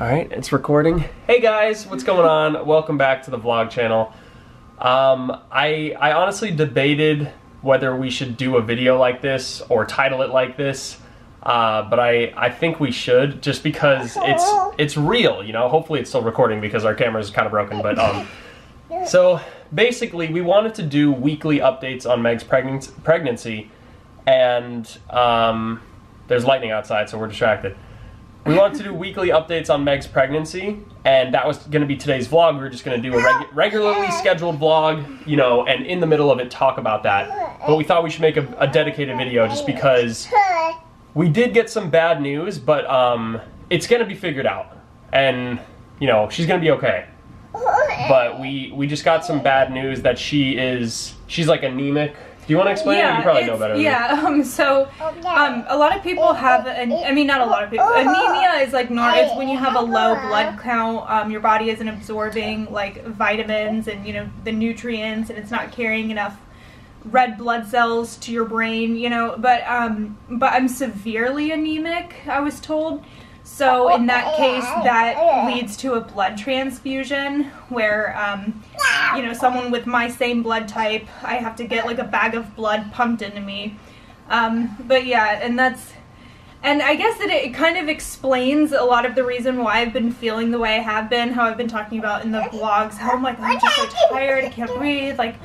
Alright, it's recording. Hey guys, what's going on? Welcome back to the vlog channel. I honestly debated whether we should do a video like this or title it like this, but I think we should, just because it's real, you know? Hopefully it's still recording because our camera's kind of broken, but so basically we wanted to do weekly updates on Meg's pregnancy, and there's lightning outside so we're distracted. We wanted to do weekly updates on Meg's pregnancy, and that was going to be today's vlog. We were just going to do a regularly scheduled vlog, you know, and in the middle of it talk about that. But we thought we should make a dedicated video just because we did get some bad news, but it's going to be figured out. And, you know, she's going to be okay. But we just got some bad news that she's like anemic. Do you want to explain it? You probably know better than me. A lot of people have, not a lot of people, anemia is like normal. It's when you have a low blood count, your body isn't absorbing like vitamins and, you know, the nutrients, and it's not carrying enough red blood cells to your brain, you know, but I'm severely anemic, I was told. So in that case, that leads to a blood transfusion where, you know, someone with my same blood type, I have to get like a bag of blood pumped into me. But yeah, and I guess that it kind of explains a lot of the reason why I've been feeling the way I have been, how I've been talking about in the vlogs, how I'm like, I'm just so tired, I can't breathe, like,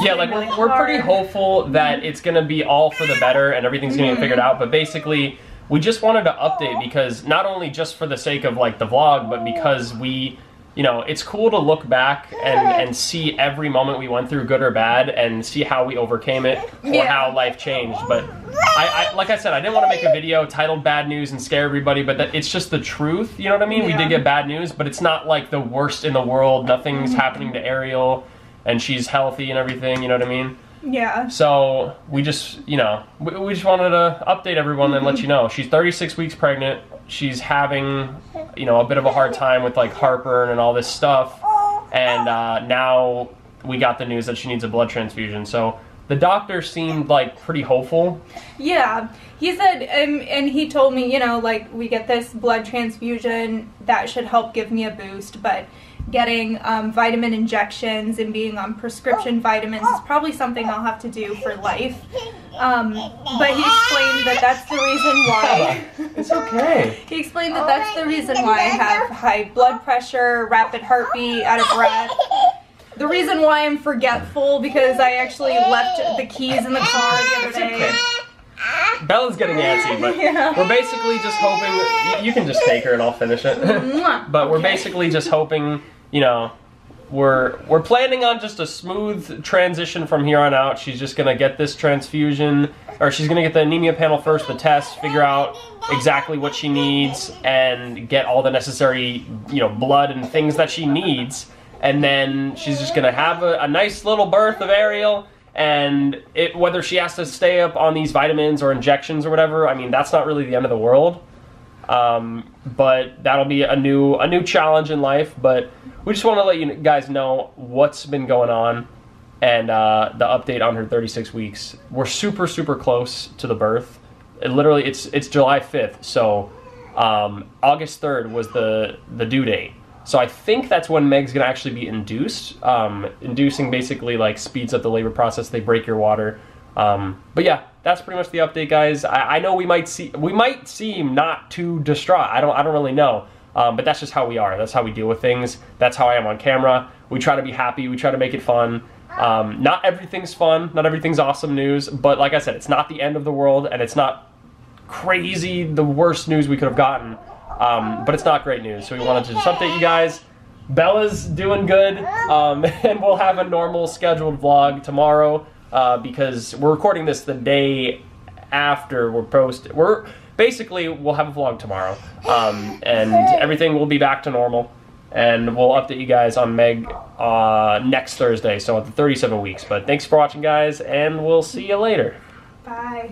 yeah, like, really we're pretty hopeful that it's going to be all for the better and everything's going to get figured out, but basically, we just wanted to update because not only just for the sake of like the vlog, but because we, you know, it's cool to look back and see every moment we went through, good or bad, and see how we overcame it or how life changed. But I like I said, I didn't want to make a video titled Bad News and scare everybody, but it's just the truth, you know what I mean? Yeah. We did get bad news, but it's not like the worst in the world. Nothing's happening to Ariel and she's healthy and everything, you know what I mean? Yeah. So we just, you know, we just wanted to update everyone and let you know. She's 36 weeks pregnant. She's having, you know, a bit of a hard time with like heartburn and all this stuff. And now we got the news that she needs a blood transfusion. So the doctor seemed like pretty hopeful. Yeah. He said, and he told me, you know, like, we get this blood transfusion that should help give me a boost, but getting vitamin injections and being on prescription vitamins is probably something I'll have to do for life. But he explained that that's the reason why. It's okay. He explained that that's the reason why I have high blood pressure, rapid heartbeat, out of breath. The reason why I'm forgetful, because I actually left the keys in the car the other day. Okay. Bella's getting antsy, but we're basically just hoping, you can just take her and I'll finish it, but we're basically just hoping, you know, we're planning on just a smooth transition from here on out. She's just gonna get this transfusion, or she's gonna get the anemia panel first, the test, figure out exactly what she needs, and get all the necessary, you know, blood and things that she needs, and then she's just gonna have a nice little birth of Ariel. And whether she has to stay up on these vitamins or injections or whatever, I mean, that's not really the end of the world. But that'll be a new challenge in life. But we just want to let you guys know what's been going on and the update on her 36 weeks. We're super, super close to the birth. It's July 5th, so August 3rd was the due date. So I think that's when Meg's going to actually be induced. Inducing basically like speeds up the labor process. They break your water. But yeah, that's pretty much the update, guys. I know we might seem not too distraught. I don't really know. But that's just how we are. That's how we deal with things. That's how I am on camera. We try to be happy. We try to make it fun. Not everything's fun. Not everything's awesome news. But like I said, it's not the end of the world, and it's not crazy the worst news we could have gotten. But it's not great news, so we wanted to just update you guys. Bella's doing good, and we'll have a normal scheduled vlog tomorrow, because we're recording this the day after we're posted. We'll have a vlog tomorrow, and everything will be back to normal, and we'll update you guys on Meg next Thursday, so at the 37 weeks. But thanks for watching, guys, and we'll see you later. Bye.